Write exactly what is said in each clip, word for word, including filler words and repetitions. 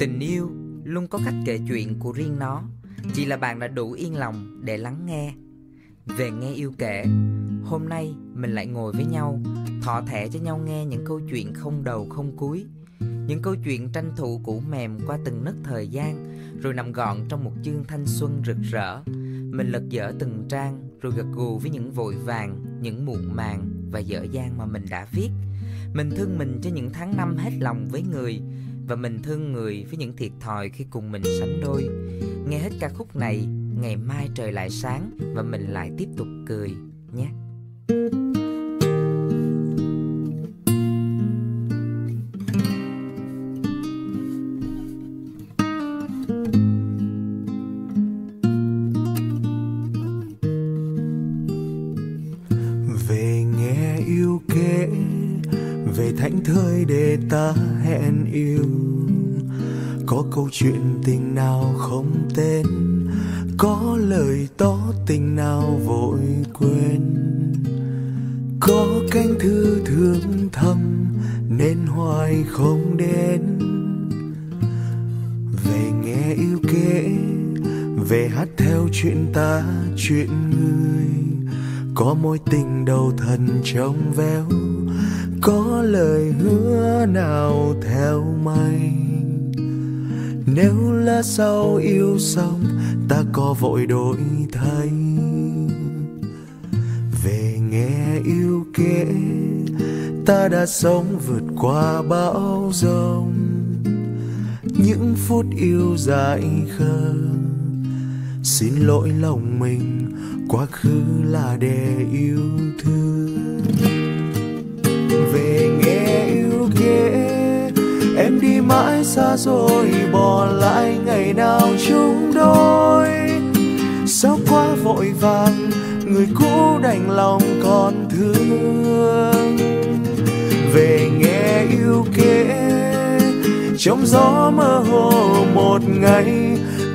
Tình yêu luôn có cách kể chuyện của riêng nó, chỉ là bạn đã đủ yên lòng để lắng nghe. Về Nghe Yêu Kể, hôm nay mình lại ngồi với nhau, thọ thẻ cho nhau nghe những câu chuyện không đầu không cuối, những câu chuyện tranh thủ cũ mềm qua từng nấc thời gian, rồi nằm gọn trong một chương thanh xuân rực rỡ. Mình lật dở từng trang, rồi gật gù với những vội vàng, những muộn màng và dở dang mà mình đã viết. Mình thương mình cho những tháng năm hết lòng với người, và mình thương người với những thiệt thòi khi cùng mình sánh đôi. Nghe hết ca khúc này, ngày mai trời lại sáng và mình lại tiếp tục cười nhé. Về nghe yêu kể, về thảnh thơi để ta hẹn yêu. Có câu chuyện tình nào không tên, có lời tỏ tình nào vội quên. Có cánh thư thương thầm nên hoài không đến. Về nghe yêu kể, về hát theo chuyện ta chuyện người. Có mối tình đầu thần trong veo, có lời hứa nào theo mây. Nếu là sau yêu xong ta có vội đổi thay. Về nghe yêu kể, ta đã sống vượt qua bão giông, những phút yêu dại khờ. Xin lỗi lòng mình, quá khứ là để yêu thương. Về nghe yêu kể, em đi mãi xa rồi, bỏ lại ngày nào chung đôi. Sao quá vội vàng, người cũ đành lòng còn thương. Về nghe yêu kể, trong gió mơ hồ một ngày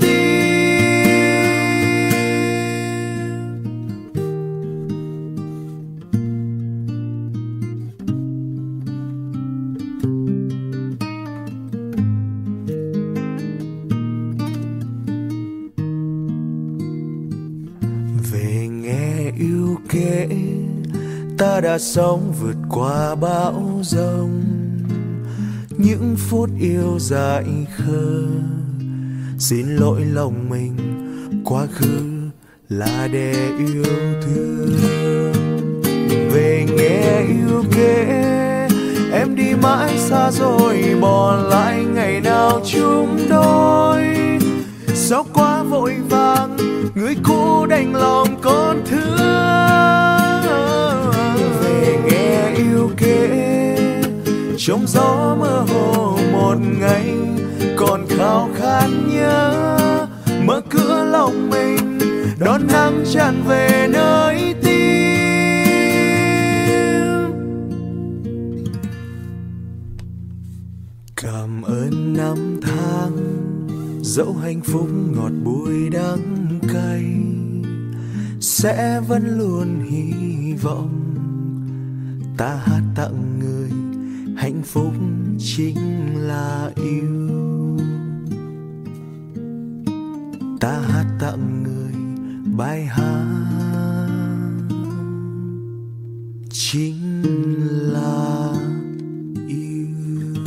tim. Về nghe yêu kể, ta đã sống vượt qua bão giông, những phút yêu dại khờ. Xin lỗi lòng mình, quá khứ là để yêu thương. Về nghe yêu kể, em đi mãi xa rồi, bỏ lại ngày nào chung đôi. Sao quá vội vàng, người cũ đành lòng con thương. Về nghe yêu kể, trong gió mơ hồ một ngày còn khao khát nhớ. Mở cửa lòng mình, đón nắng tràn về nơi tim. Cảm ơn năm tháng, dẫu hạnh phúc ngọt bùi đắng cay, sẽ vẫn luôn hy vọng ta hát tặng người. Hạnh phúc chính là yêu, ta hát tặng người bài hát chính là yêu.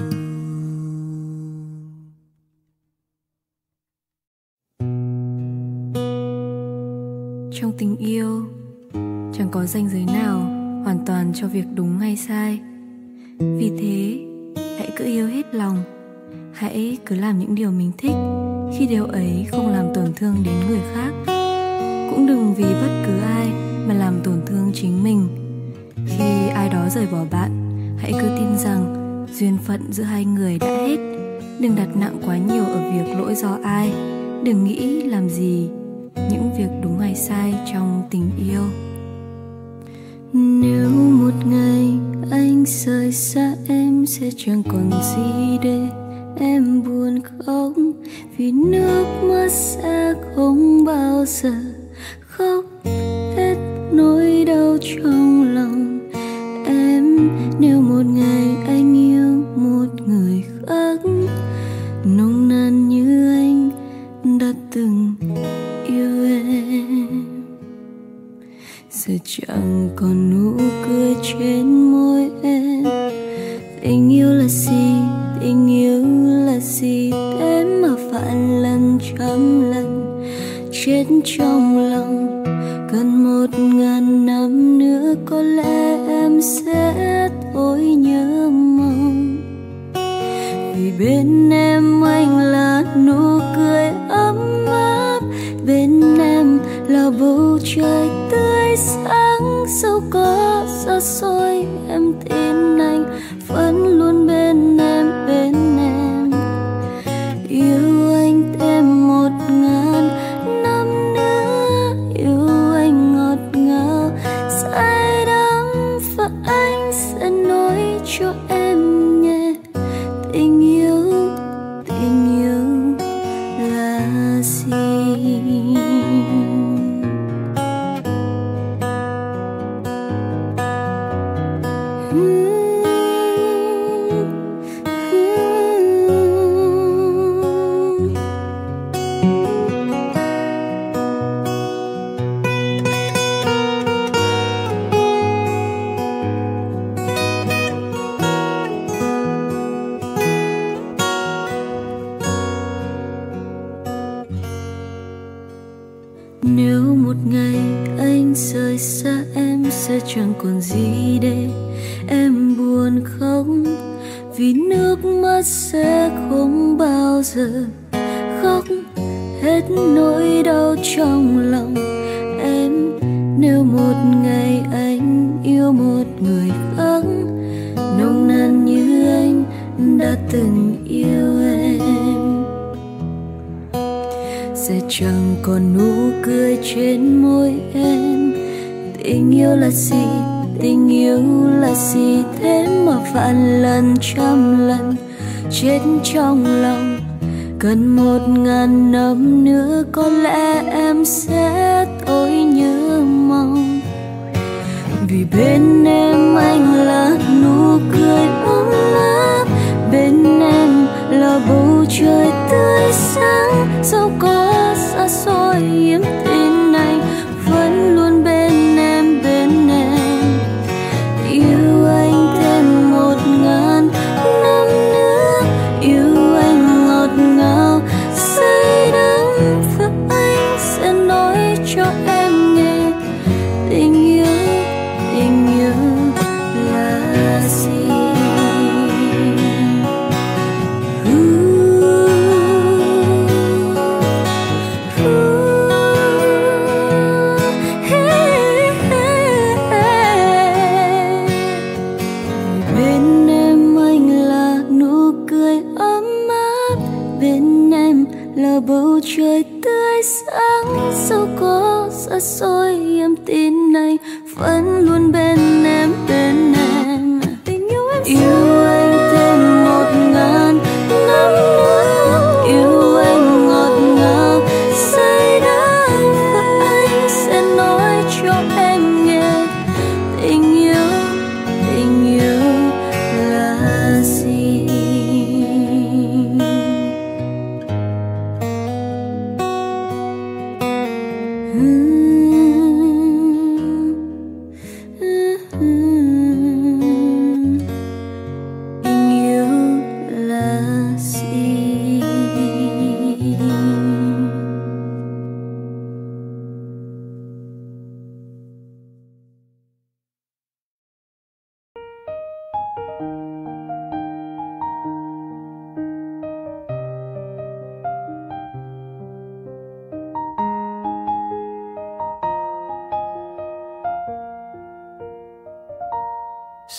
Trong tình yêu chẳng có ranh giới nào hoàn toàn cho việc đúng hay sai. Vì thế, hãy cứ yêu hết lòng, hãy cứ làm những điều mình thích khi điều ấy không làm tổn thương đến người khác. Cũng đừng vì bất cứ ai mà làm tổn thương chính mình. Khi ai đó rời bỏ bạn, hãy cứ tin rằng duyên phận giữa hai người đã hết. Đừng đặt nặng quá nhiều ở việc lỗi do ai, đừng nghĩ làm gì những việc đúng hay sai trong tình yêu. Nếu một ngày anh rời xa em, sẽ chẳng còn gì để em buồn khóc. Vì nước mắt sẽ không bao giờ khóc hết nỗi trong lòng em. Nếu một ngày anh yêu một người khác nồng nàn như anh đã từng yêu em, giờ chẳng còn nụ cười trên môi em. Tình yêu là gì, tình yêu là gì thế mà vạn lần trăm lần chết trong lòng. Gần một ngàn năm nữa có lẽ em sẽ thôi nhớ mong, vì bên em anh là nụ cười ấm áp, bên em là bầu trời tươi sáng. Dẫu có xa xôi em tin anh vẫn luôn bên em, bên em yêu anh thêm một ngàn năm nữa, yêu anh ngọt ngào say đắm và anh sẽ nói cho em nghe tình yêu, tình yêu là gì. Nếu một ngày anh rời xa em sẽ chẳng còn gì để em buồn không, vì nước mắt sẽ không bao giờ khóc hết nỗi đau trong lòng em. Nếu một ngày anh yêu một người khác nồng nàn như anh đã từng yêu em, sẽ chẳng còn nụ cười trên môi em. Tình yêu là gì, tình yêu là gì thế mà vạn lần trăm lần chết trong lòng. Gần một ngàn năm nữa có lẽ em sẽ thôi nhớ mong, vì bên em anh là nụ cười ấm áp, bên em là bầu trời tươi sáng. Dẫu có xa xôi em tin anh vẫn luôn bên em, bên em yêu anh thêm một ngàn năm nữa, yêu anh ngọt ngào say đắm và anh sẽ nói cho em nghe tình yêu, tình yêu là gì. Là bầu trời tươi sáng, dẫu có xa xôi em tin anh vẫn luôn bên em, bên em yêu anh thêm một ngàn năm nữa, yêu anh ngọt ngào say đắm và anh sẽ nói cho em nghe tình yêu, tình yêu là gì.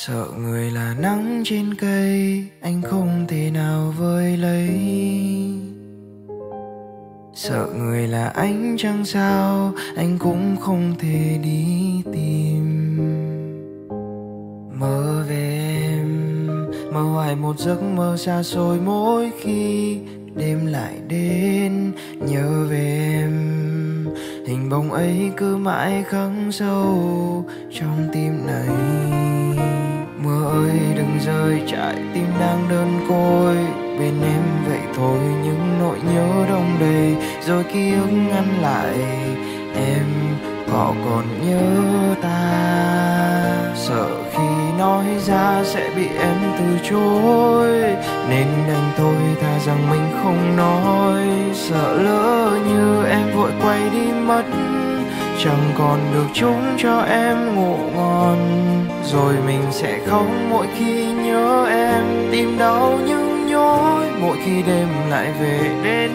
Sợ người là nắng trên cây, anh không thể nào vơi lấy. Sợ người là ánh trăng sao, anh cũng không thể đi tìm. Mơ về em, mơ hoài một giấc mơ xa xôi mỗi khi đêm lại đến. Nhớ về em, hình bóng ấy cứ mãi khắc sâu trong tim này. Mưa ơi đừng rơi, trái tim đang đơn côi, bên em vậy thôi những nỗi nhớ đông đầy, rồi ký ức ngăn lại em, họ còn nhớ ta. Sợ khi nói ra sẽ bị em từ chối, nên đành thôi thà rằng mình không nói. Sợ lỡ như em vội quay đi mất, chẳng còn được chúng cho em ngủ ngon, rồi mình sẽ khóc mỗi khi nhớ em, tim đau nhưng nhói mỗi khi đêm lại về đến.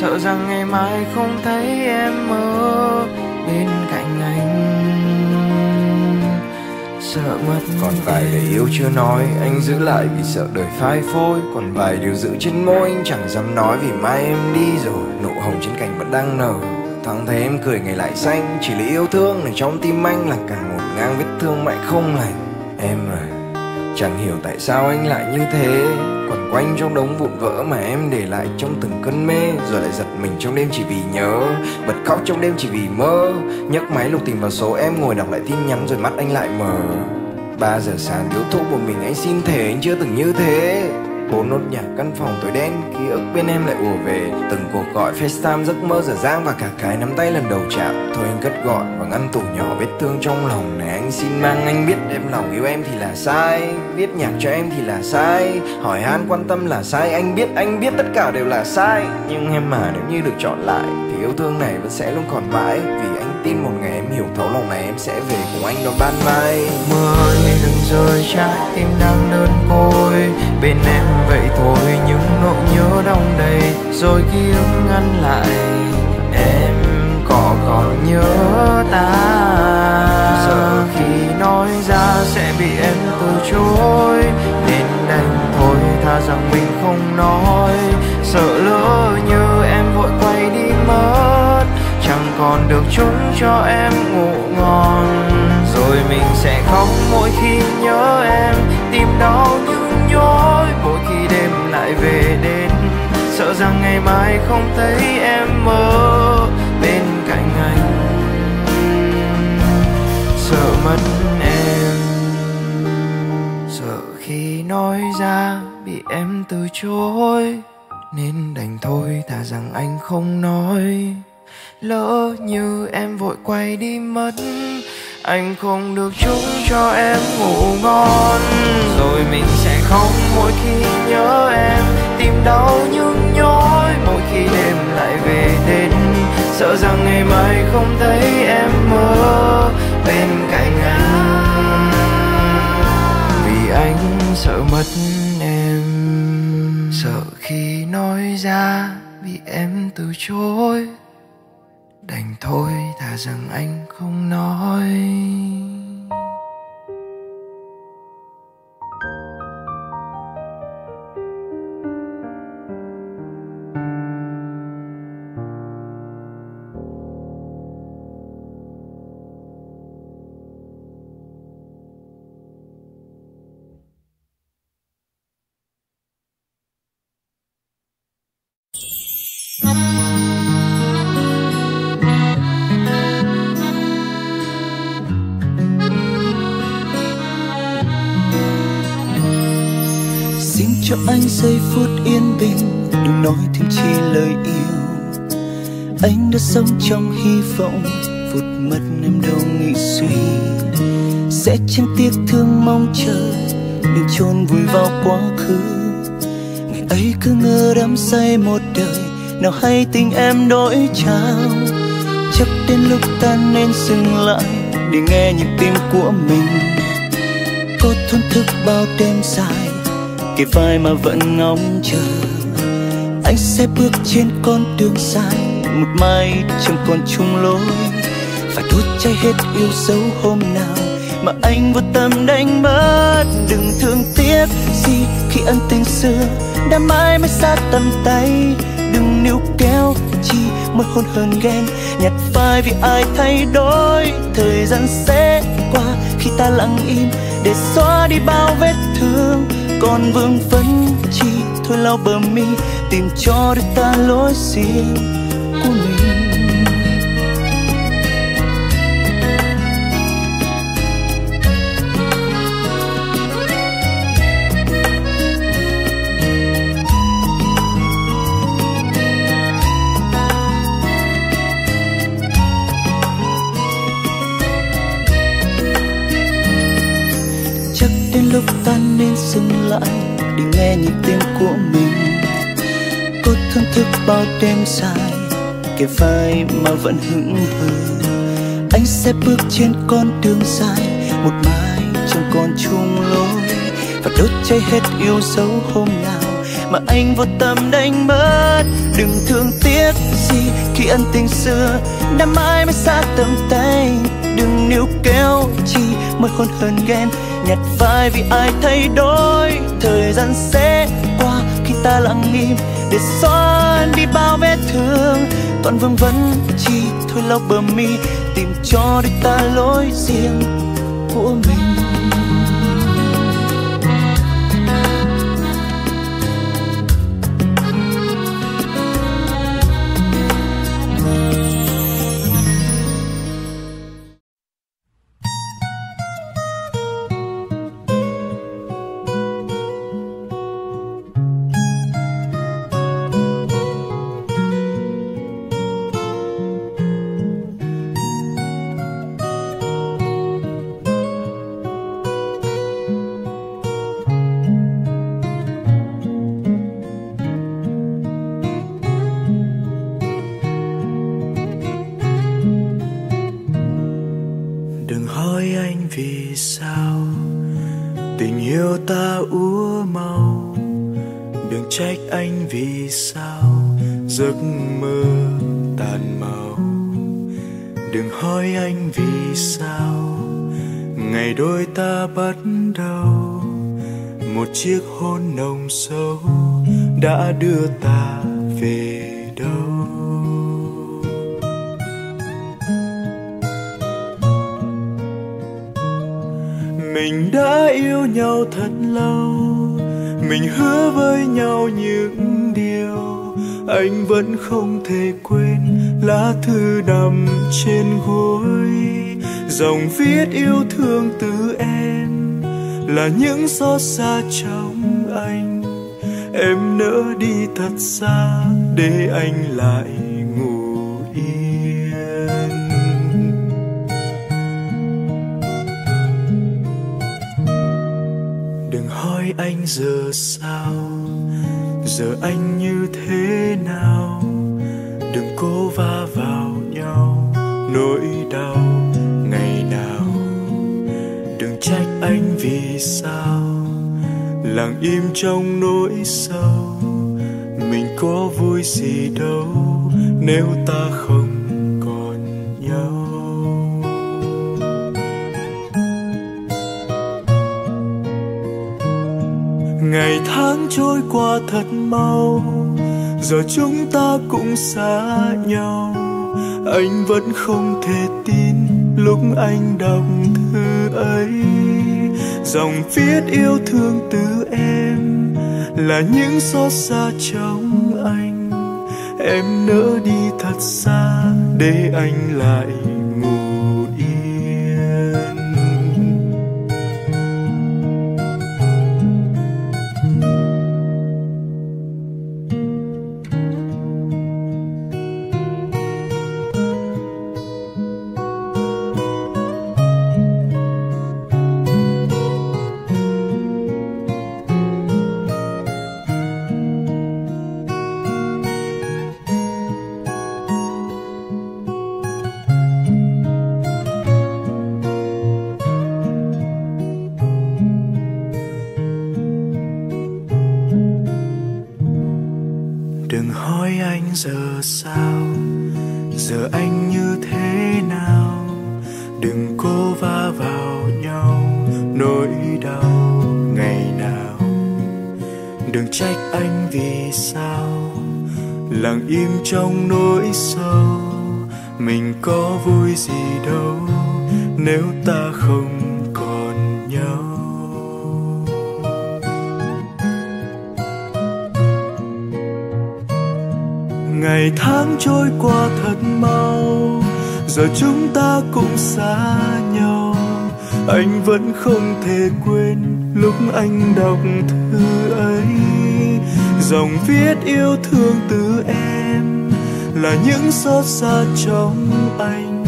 Sợ rằng ngày mai không thấy em ở bên cạnh anh. Sợ mất còn vài lời yêu chưa nói anh giữ lại vì sợ đời phai phôi, còn vài điều giữ trên môi anh chẳng dám nói vì mai em đi rồi. Nụ hồng trên cành vẫn đang nở, thoáng thấy em cười ngày lại xanh, chỉ là yêu thương này trong tim anh là càng một ngang vết thương mãi không lành. Em à, chẳng hiểu tại sao anh lại như thế, quẩn quanh trong đống vụn vỡ mà em để lại trong từng cơn mê, rồi lại giật mình trong đêm chỉ vì nhớ, bật khóc trong đêm chỉ vì mơ. Nhấc máy lục tìm vào số em, ngồi đọc lại tin nhắn rồi mắt anh lại mờ. Ba giờ sáng thiếu thúc một mình, anh xin thề anh chưa từng như thế. Bốn nốt nhạc căn phòng tối đen, ký ức bên em lại ùa về, từng cuộc gọi FaceTime giấc mơ dở dang và cả cái nắm tay lần đầu chạm. Thôi anh cất gọi và ngăn tủ nhỏ vết thương trong lòng này anh xin mang. Anh biết em lòng yêu em thì là sai, viết nhạc cho em thì là sai, hỏi han quan tâm là sai. Anh biết, anh biết tất cả đều là sai, nhưng em mà nếu như được chọn lại thì yêu thương này vẫn sẽ luôn còn mãi, vì anh tin một ngày em hiểu thấu lòng này em sẽ về cùng anh đó ban mai. Mưa ơi đừng rơi, trái tim đang đơn côi, bên em vậy thôi những nỗi nhớ đong đầy, rồi ký ức ngăn lại em, có còn nhớ ta. Sợ khi nói ra sẽ bị em từ chối, nên đành thôi tha rằng mình không nói. Sợ lỡ như em vội quay đi mất, chẳng còn được chúng cho em ngủ ngon, rồi mình sẽ khóc mỗi khi nhớ em, tim đau nhưng nhói mỗi khi đêm lại về đến. Sợ rằng ngày mai không thấy em ở bên cạnh anh, sợ mất em. Sợ khi nói ra bị em từ chối, nên đành thôi thà rằng anh không nói. Lỡ như em vội quay đi mất, anh không được chúc cho em ngủ ngon, rồi mình sẽ khóc mỗi khi nhớ em, tim đau nhưng nhói mỗi khi đêm lại về đến. Sợ rằng ngày mai không thấy em mơ bên cạnh anh, vì anh sợ mất em. Sợ khi nói ra bị em từ chối, đành thôi thà rằng anh không nói. Cho anh giây phút yên bình, đừng nói thêm chi lời yêu. Anh đã sống trong hy vọng, vụt mất em đâu nghĩ suy. Sẽ chẳng tiếc thương mong chờ, đừng chôn vùi vào quá khứ. Ngày ấy cứ ngỡ đắm say một đời, nào hay tình em đổi trao. Chắc đến lúc ta nên dừng lại, để nghe nhịp tim của mình. Có thổn thức bao đêm dài, kề vai mà vẫn ngóng chờ. Anh sẽ bước trên con đường dài, một mai chẳng còn chung lối. Phải đốt cháy hết yêu dấu hôm nào mà anh vô tâm đánh mất. Đừng thương tiếc gì khi ân tình xưa đã mãi mãi xa tầm tay. Đừng níu kéo chi một hôn hờn ghen, nhạt phai vì ai thay đổi. Thời gian sẽ qua khi ta lặng im, để xóa đi bao vết thương còn vương vấn chi. Thôi lau bờ mi, tìm cho đôi ta lối riêng của mình. lúc ta nên dừng lại để nghe nhịp tim của mình. Cô thưởng thức bao đêm dài, kề vai mà vẫn hững hờ. Anh sẽ bước trên con đường dài, một mai chẳng còn chung lối, và đốt cháy hết yêu dấu hôm nào mà anh vô tâm đánh mất. Đừng thương tiếc gì khi ân tình xưa đã mãi mãi xa tầm tay. Đừng níu kéo chi môi khôn hơn ghen, nhặt vai vì ai thay đổi. Thời gian sẽ qua khi ta lặng im, để xóa đi bao vết thương. Toàn vương vấn chi thôi lau bờ mi, tìm cho đôi ta lối riêng của mình. Chiếc hôn nồng sâu đã đưa ta về đâu? Mình đã yêu nhau thật lâu, mình hứa với nhau những điều anh vẫn không thể quên. Lá thư nằm trên gối, dòng viết yêu thương từ em là những xót xa trong anh. Em nỡ đi thật xa để anh lại ngủ yên. Đừng hỏi anh giờ sao, giờ anh như thế nào. Đừng cố va vào nhau nỗi đau ngày nào. Đừng trách anh vì sao lặng im trong nỗi sâu. Mình có vui gì đâu nếu ta không còn nhau. Ngày tháng trôi qua thật mau, giờ chúng ta cũng xa nhau. Anh vẫn không thể tin lúc anh đọc thư ấy, dòng viết yêu thương từ em là những xót xa trong anh. Em nỡ đi thật xa để anh lại ngủ yên. Trong nỗi sâu mình có vui gì đâu nếu ta không còn nhau. Ngày tháng trôi qua thật mau, giờ chúng ta cũng xa nhau. Anh vẫn không thể quên lúc anh đọc thư ấy, dòng viết yêu thương từ em là những xót xa trong anh.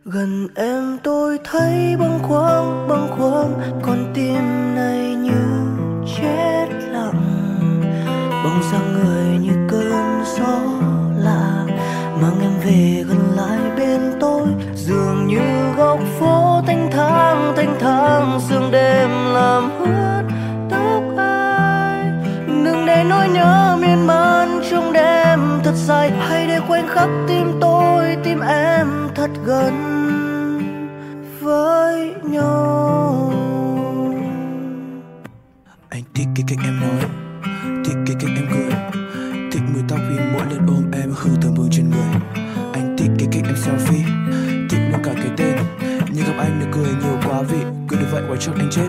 Gần em tôi thấy bâng khuâng bâng khuâng, con tim này như chết lặng. Bóng dáng người như cơn gió lạ mang em về gần lại bên tôi. Dường như góc phố thanh thang thanh thang, sương đêm làm ướt tóc ai. Đừng để nỗi nhớ miên man trong đêm thật dài, hãy để khoảnh khắc tim tôi tim em thật gần với nhau. Anh thích cái cách em nói, thích cái cách em cười, thích mùi tóc vì mỗi lần ôm em hương thơm vương trên người. Anh thích cái cách em selfie, thích luôn cả cái tên, nhưng gặp anh nụ cười nhiều quá vị, cứ như vậy quả chắc anh chết.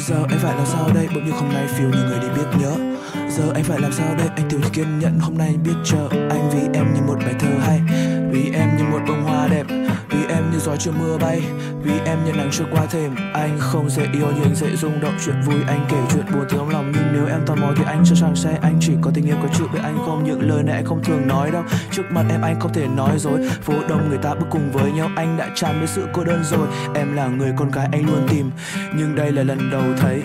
Giờ anh phải làm sao đây, bỗng như hôm nay phiêu như người đi biết nhớ. Giờ anh phải làm sao đây, anh thiếu kiên nhẫn hôm nay biết chờ. Anh vì em như một bài thơ hay, vì em như một bông hoa đẹp, vì em như gió chưa mưa bay, vì em như nắng trôi qua thềm. Anh không dễ yêu nhưng dễ rung động, chuyện vui anh kể chuyện buồn từ trong lòng. Nhưng nếu em tò mò thì anh cho rằng say, anh chỉ có tình yêu có chữ với anh không. Những lời này anh không thường nói đâu, trước mặt em anh không thể nói dối. Phố đông người ta bước cùng với nhau, anh đã chán với sự cô đơn rồi. Em là người con gái anh luôn tìm, nhưng đây là lần đầu thấy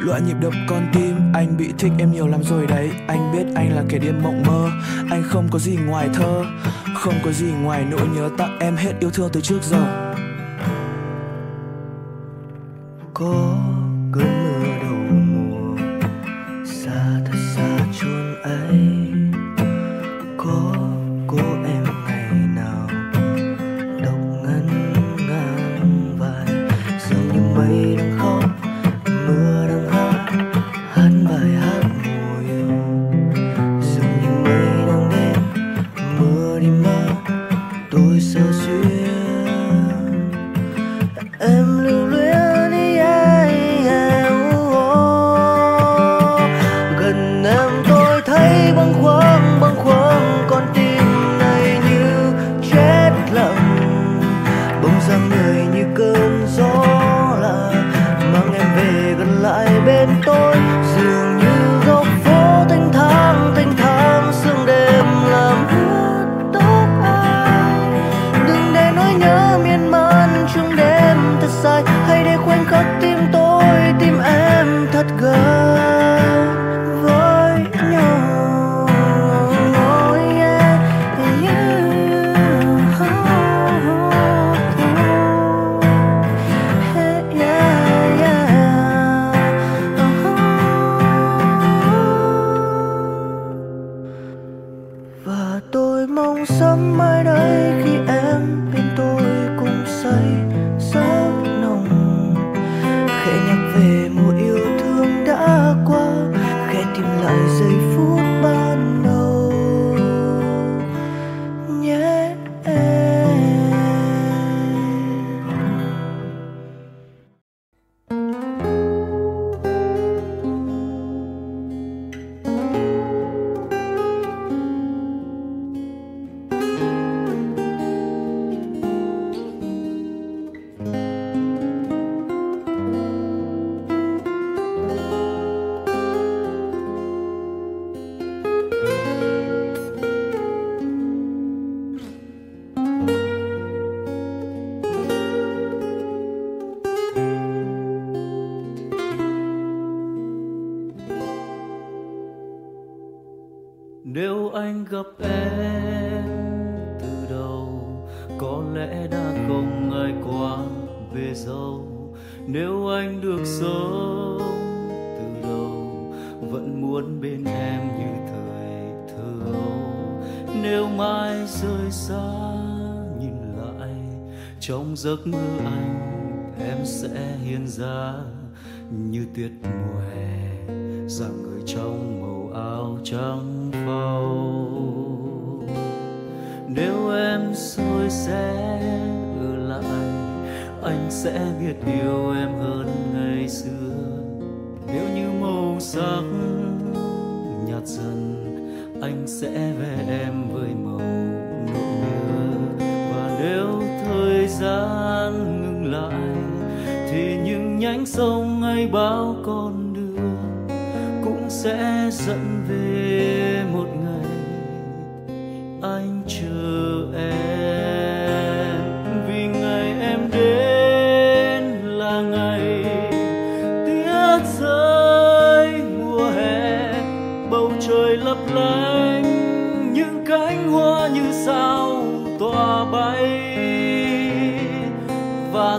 loạn nhịp đập con tim. Anh bị thích em nhiều lắm rồi đấy, anh biết anh là kẻ điên mộng mơ. Anh không có gì ngoài thơ, không có gì ngoài nỗi nhớ tặng em hết yêu thương từ trước giờ. Có cơn mưa đầu mùa xa thật xa chốn ấy, có cô em ngày nào độc ngân ngang vai. Giờ như mây đang khóc, mưa đang hát hát bài hát mùa yêu. Giờ như mây đang đêm, mưa đi mơ tôi sơ duyên. Em lưu luyến giấc mơ anh, em sẽ hiện ra như tuyết mùa hè, dạng người trong màu áo trắng phao. Nếu em xui sẽ ở lại, anh sẽ biết yêu em hơn ngày xưa. Nếu như màu sắc nhạt dần, anh sẽ vẽ em với màu nỗi nhớ. Và nếu thời gian ngừng lại thì những nhánh sông hay bao con đường cũng sẽ dẫn về một ngày anh chờ em vì ngày tỏa bay, và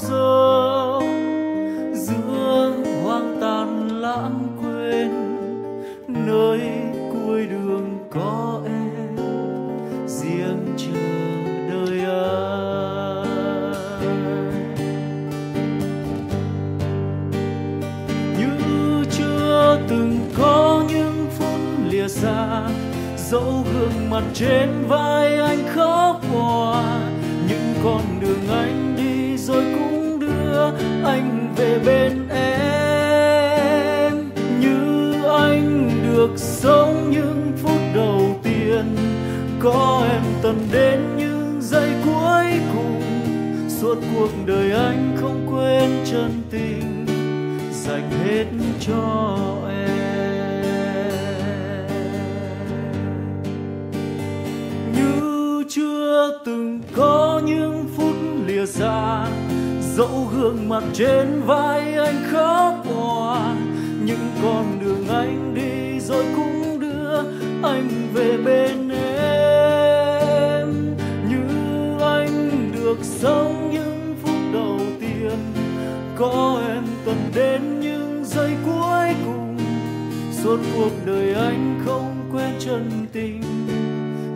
giờ, giữa hoang tàn lãng quên nơi cuối đường có em riêng chờ đợi anh. Như chưa từng có những phút lìa xa, dẫu gương mặt trên vai anh khóc hòa, những con đường anh đi rồi cũng đưa anh về bên em. Như anh được sống những phút đầu tiên, có em tận đến những giây cuối cùng, suốt cuộc đời anh không quên chân tình dành hết cho em. Như chưa từng có những phút lìa xa, dẫu gương mặt trên vai anh khóc hòa, những con đường anh đi rồi cũng đưa anh về bên em. Như anh được sống những phút đầu tiên, có em tận đến những giây cuối cùng, suốt cuộc đời anh không quên chân tình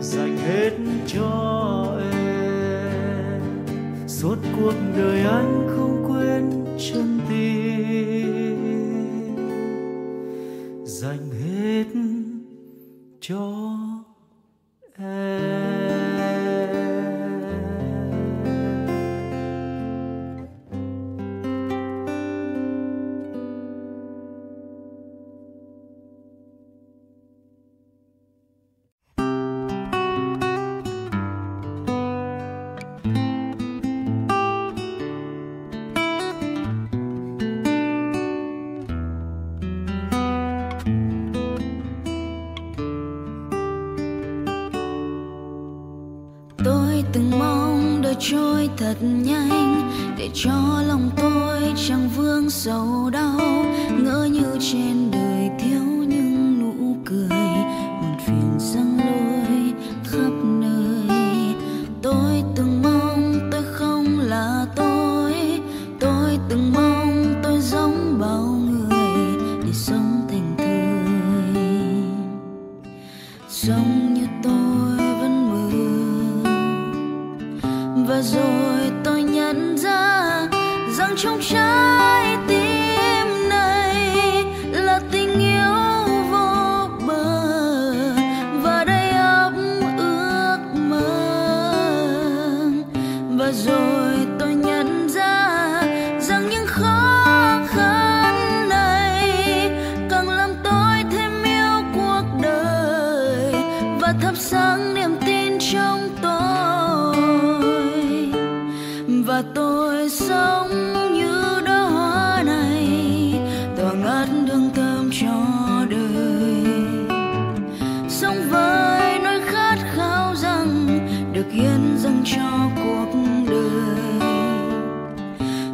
dành hết cho em. Suốt cuộc đời anh không quên chân tình dành hết cho em. Trôi thật nhanh để cho lòng tôi chẳng vương sầu đau, ngỡ như trên đời thiếu những nụ cười, buồn phiền dâng lối khắp nơi. Tôi từng mong tôi không là tôi, tôi từng mong tôi giống bao người để sống thành thơi, giống như tôi. Và rồi tôi nhận ra rằng trong trái tim này là tình yêu vô bờ, và đầy ấp ước mơ. Và rồi tôi nhận ra rằng những khó khăn này càng làm tôi thêm yêu cuộc đời, và thắp sáng niềm tin trong tôi, và tôi sống như đóa hoa này tỏa ngát hương thơm cho đời. Sống với nỗi khát khao rằng được hiến dâng cho cuộc đời.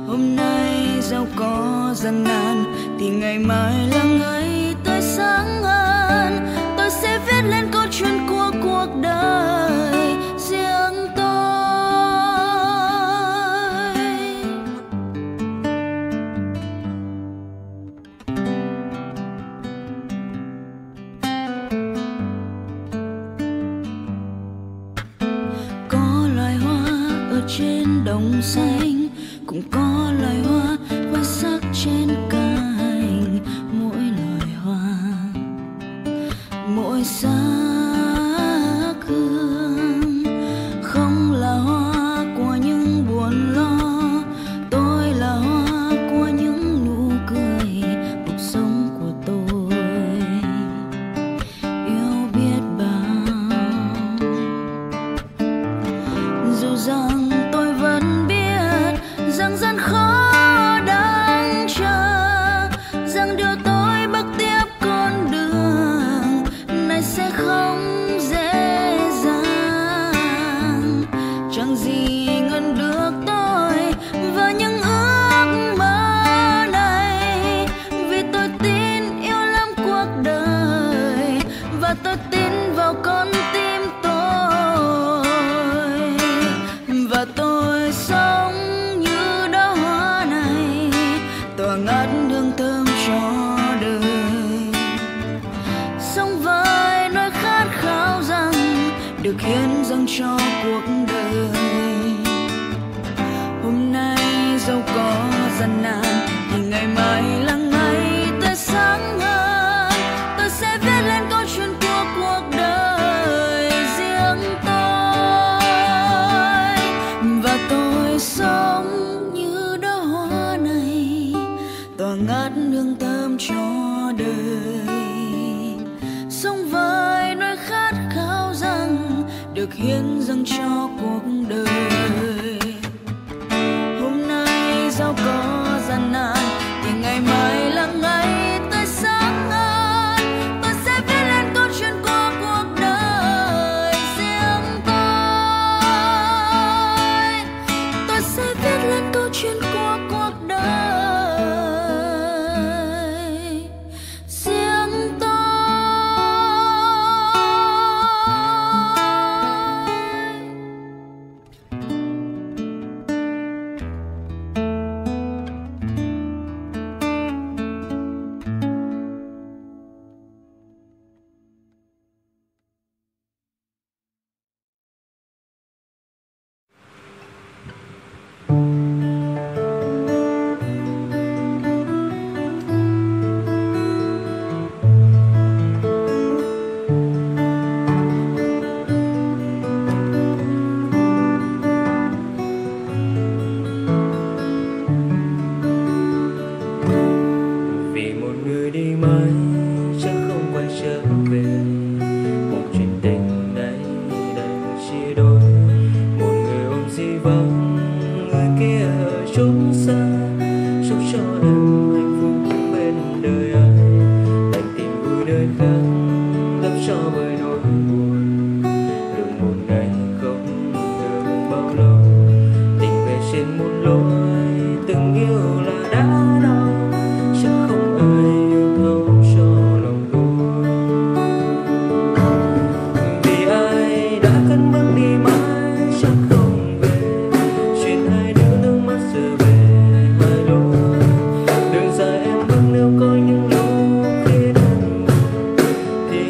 Hôm nay dẫu có gian nan thì ngày mai là ngày tươi sáng hơn. Tôi sẽ viết lên câu chuyện của cuộc đời riêng tôi. Có loài hoa ở trên đồng xanh, cũng có loài hoa khoe sắc trên cành. Mỗi sắc hương không là hoa của những buồn lo, tôi là hoa của những nụ cười cuộc sống của tôi. Yêu biết bao, dù rằng tôi vẫn biết rằng gian khó đang chờ, rằng điều tôi được hiến dâng cho cuộc đời. Hôm nay dẫu có gian nan thì ngày mai là ngày tươi sáng hơn. Tôi sẽ viết lên câu chuyện của cuộc đời riêng tôi, và tôi sống như đóa hoa này tỏa ngát hương thơm cho đời. Sống với nỗi khát khao rằng được hiến dâng cho cuộc đời. Hôm nay dẫu có gian nan thì ngày mai là ngày tươi sáng hơn. Tôi sẽ viết lên câu chuyện của cuộc đời riêng tôi. Tôi sẽ viết lên câu chuyện của cuộc đời riêng tôi.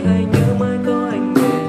Hãy nhớ mãi có anh về.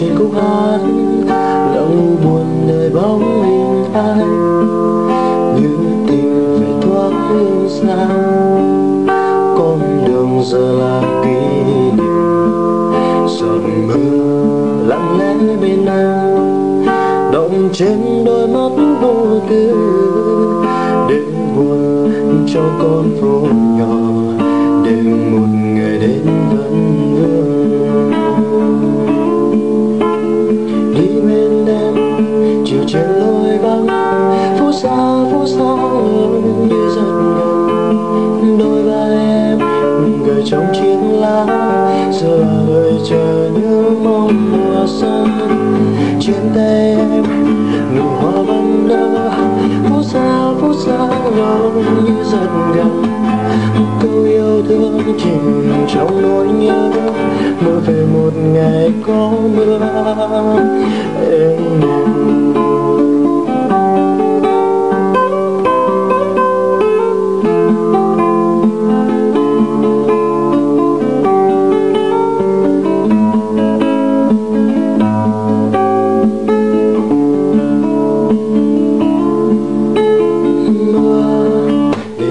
trên khúc hát lâu buồn nơi bóng hình ai như tình về thoáng lưu xa. Con đường giờ là kỷ niệm giọt mưa lặng lẽ bên anh động trên đôi mắt vô tư để buồn cho con phố nhỏ để một ngày đến vẫn trên lối vắng phố xa phố xa như giật ngân đôi ba em người trong chiếc lá giờ hơi chờ như mong mùa xuân trên tay em nụ hoa vẫn đỡ phố xa phố xa như giật ngân câu yêu thương chìm trong nỗi nhớ mơ về một ngày có mưa em mong.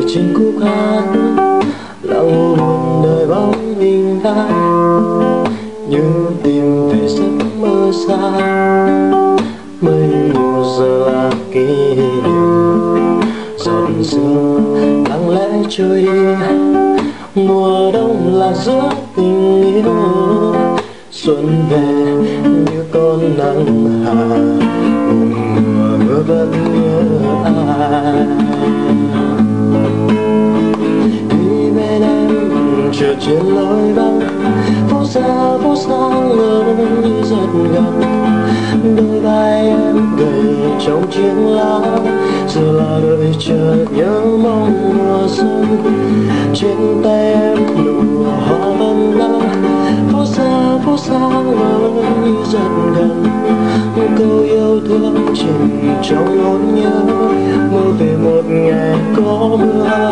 Trên khúc hát lặng buồn đời bóng mình ai như tìm về giấc mơ xa mây mùa giờ là kỷ niệm giọt sương lặng lẽ trôi đi mùa đông là giữa tình yêu xuân về như con nắng hạ mùa mưa vẫn nhớ ai. Trượt trên lối vắng phố xa phố xa lớn như giật gần đôi vai em gầy trong chiếc lá giờ là đợi chờ nhớ mong mùa xuân trên tay em nụ hoa vẫn nở phố xa phố xa lớn như giật gần câu yêu thương chìm trong nỗi nhớ mơ về một ngày có mưa.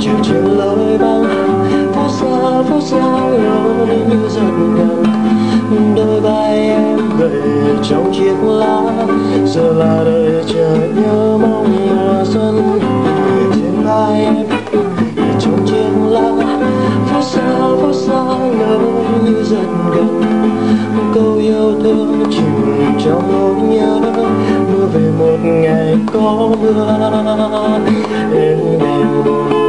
Trượt trên lối vắng phố xa phố xa lớn như giật ngân đôi vai em gầy trong chiếc lá giờ là đợi chờ nhớ mong mùa xuân trên vai em gầy trong chiếc lá phố xa phố xa lớn như giật ngân câu yêu thương chìm trong nỗi nhớ mơ về một ngày có mưa em đêm.